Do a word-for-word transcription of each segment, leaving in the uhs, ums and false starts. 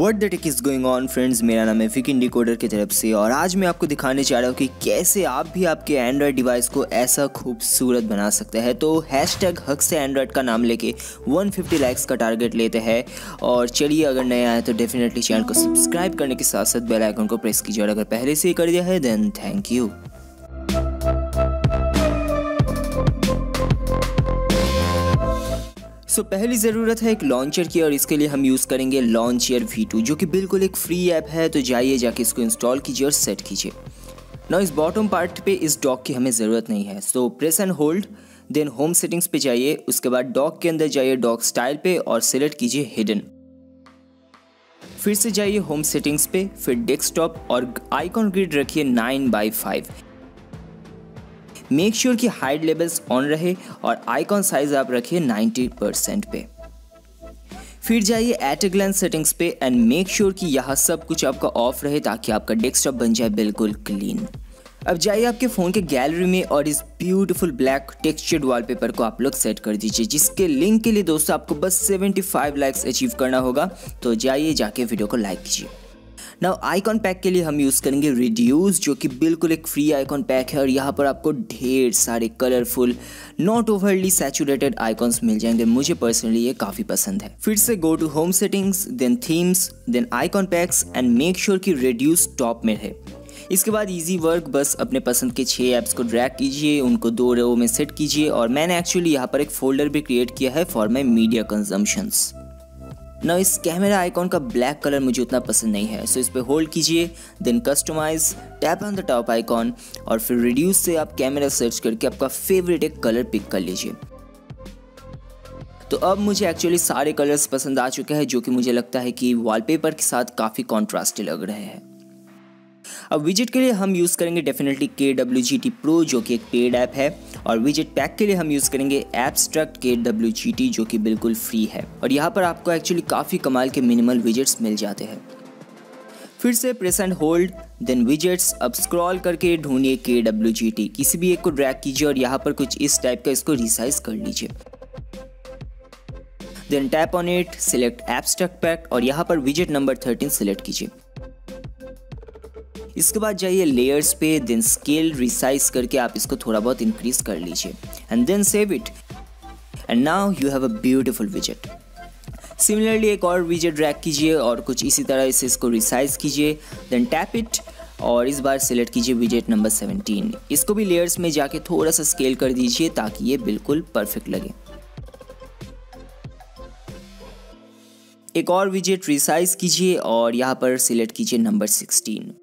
What the tech is going on friends, मेरा नाम है फिकिडिकोडर की तरफ से और आज मैं आपको दिखाने चाह रहा हूँ कि कैसे आप भी आपके एंड्रॉयड डिवाइस को ऐसा खूबसूरत बना सकते हैं। तो हैश टैग हक से एंड्रॉयड का नाम लेके एक सौ पचास लाइक्स का टारगेट लेते हैं। और चलिए, अगर नया है तो डेफिनेटली चैनल को सब्सक्राइब करने के साथ साथ बेल आइकन को प्रेस कीजिए, और अगर पहले से ही कर दिया है then thank you. So so, पहली ज़रूरत है एक लॉन्चेयर की, और इसके लिए हम यूज़ करेंगे लॉन्चेयर वी टू, जो कि बिल्कुल एक फ्री ऐप है। तो जाइए जाके इसको इंस्टॉल कीजिए और सेट कीजिए। ना इस बॉटम पार्ट पे इस डॉक की हमें ज़रूरत नहीं है, so press and hold, then home settings पे जाइए, उसके बाद डॉक के अंदर जाइए डॉक स्टाइल पे और सेलेक्ट कीजिए हिडन। फिर से जाइए होम सेटिंग्स पे, फिर डेस्कटॉप और आइकॉन ग्रिड रखिए nine by five. Make sure कि हाइड लेवल्स ऑन रहे और आइकॉन साइज आप रखिए नाइन्टी परसेंट पे। फिर जाइए एट अ ग्लैंस सेटिंग्स पे एंड मेक श्योर कि यहाँ सब कुछ आपका ऑफ रहे ताकि आपका डेस्कटॉप बन जाए बिल्कुल क्लीन। अब जाइए आपके फ़ोन के गैलरी में और इस ब्यूटीफुल ब्लैक टेक्सचर्ड वॉलपेपर को आप लोग सेट कर दीजिए, जिसके लिंक के लिए दोस्तों आपको बस पचहत्तर लाइक्स अचीव करना होगा। तो जाइए जाके वीडियो को लाइक कीजिए। नाउ आइकॉन पैक के लिए हम यूज़ करेंगे रेड्यूज, जो कि बिल्कुल एक फ्री आइकॉन पैक है, और यहाँ पर आपको ढेर सारे colourful not overly saturated icons मिल जाएंगे। मुझे पर्सनली ये काफ़ी पसंद है। फिर से go to home settings, then themes, then icon packs and make sure कि रेड्यूज टॉप में है। इसके बाद इजी वर्क, बस अपने पसंद के छः ऐप्स को ड्रैग कीजिए, उनको दो रो में सेट कीजिए। और मैंने एक्चुअली यहाँ पर एक फोल्डर भी क्रिएट किया है फॉर माई मीडिया कंजम्पशंस। ना इस कैमरा आइकॉन का ब्लैक कलर मुझे उतना पसंद नहीं है, सो इस पर होल्ड कीजिए, then customise, tap on the top icon और फिर रिड्यूस से आप कैमरा सर्च करके आपका फेवरेट एक कलर पिक कर लीजिए। तो अब मुझे एक्चुअली सारे कलर्स पसंद आ चुके हैं, जो कि मुझे लगता है कि वॉलपेपर के साथ काफ़ी कॉन्ट्रास्टी लग रहे हैं। अब विजेट के लिए हम यूज़ करेंगे डेफिनेटली के डब्ल्यू जी टी प्रो, जो कि एक पेड ऐप है। और विजेट पैक के लिए हम यूज़ करेंगे एब्स्ट्रैक्ट के डब्ल्यू जी टी, जो कि बिल्कुल फ्री है, और यहाँ पर आपको एक्चुअली काफ़ी कमाल के मिनिमल विजेट्स मिल जाते हैं। फिर से press and hold, then widgets, अब स्क्रॉल करके ढूंढिए के डब्ल्यू जी टी, किसी भी एक को ड्रैग कीजिए और यहाँ पर कुछ इस टाइप का इसको रिसाइज कर लीजिए। Then tap on it, select abstract pack और यहाँ पर विजेट नंबर थर्टीन सिलेक्ट कीजिए। इसके बाद जाइए लेयर्स पे, देन स्केल रिसाइज करके आप इसको थोड़ा बहुत इंक्रीज कर लीजिए and then save it, and now you have a beautiful विजेट। सिमिलरली एक और विजेट ड्रैग कीजिए और कुछ इसी तरह इसे इसको रिसाइज कीजिए, देन टैप इट और इस बार सिलेक्ट कीजिए विजेट नंबर सेवनटीन। इसको भी लेयर्स में जाके थोड़ा सा स्केल कर दीजिए ताकि ये बिल्कुल परफेक्ट लगे। एक और विजेट रिसाइज कीजिए और यहाँ पर सिलेक्ट कीजिए नंबर सिक्सटीन।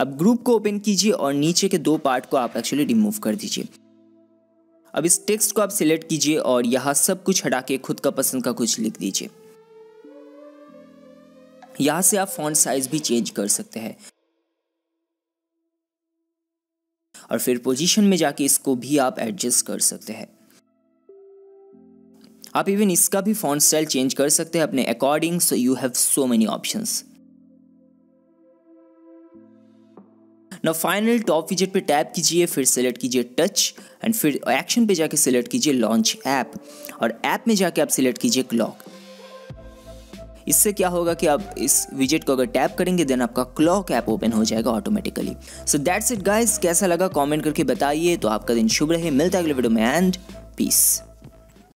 अब ग्रुप को ओपन कीजिए और नीचे के दो पार्ट को आप एक्चुअली रिमूव कर दीजिए। अब इस टेक्स्ट को आप सिलेक्ट कीजिए और यहाँ सब कुछ हटा के खुद का पसंद का कुछ लिख दीजिए। यहाँ से आप फॉन्ट साइज भी चेंज कर सकते हैं और फिर पोजीशन में जाके इसको भी आप एडजस्ट कर सकते हैं। आप इवन इसका भी फॉन्ट स्टाइल चेंज कर सकते हैं अपने according, so you have so many options. Now final top विजेट पे टैप कीजिए, फिर सेलेक्ट कीजिए टच एंड फिर एक्शन पे जाके सेलेक्ट कीजिए लॉन्च ऐप और ऐप में जाके आप सेलेक्ट कीजिए क्लॉक। इससे क्या होगा कि आप इस विजेट को अगर टैप करेंगे देन आपका क्लॉक ऐप ओपन हो जाएगा automatically. So that's it guys, कैसा लगा कमेंट करके बताइए। तो आपका दिन शुभ रहे, मिलता है अगले वीडियो में एंड पीस।